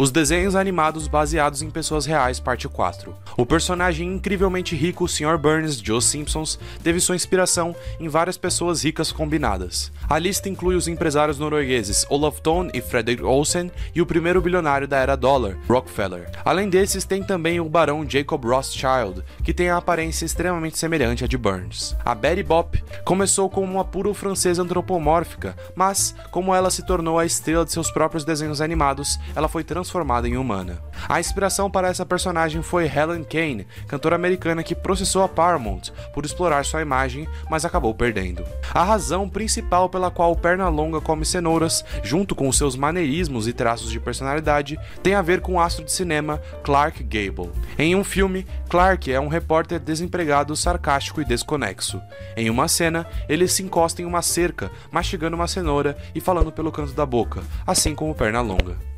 Os desenhos animados baseados em pessoas reais, parte 4. O personagem incrivelmente rico Sr. Burns, Joe Simpson, teve sua inspiração em várias pessoas ricas combinadas. A lista inclui os empresários noruegueses Olaf Tone e Frederick Olsen e o primeiro bilionário da era dólar, Rockefeller. Além desses, tem também o barão Jacob Rothschild, que tem a aparência extremamente semelhante à de Burns. A Betty Boop começou como uma pura francesa antropomórfica, mas, como ela se tornou a estrela de seus próprios desenhos animados, ela foi transformada em humana. A inspiração para essa personagem foi Helen Kane, cantora americana que processou a Paramount por explorar sua imagem, mas acabou perdendo. A razão principal pela qual Perna Longa come cenouras, junto com seus maneirismos e traços de personalidade, tem a ver com o astro de cinema Clark Gable. Em um filme, Clark é um repórter desempregado, sarcástico e desconexo. Em uma cena, ele se encosta em uma cerca, mastigando uma cenoura e falando pelo canto da boca, assim como Perna Longa.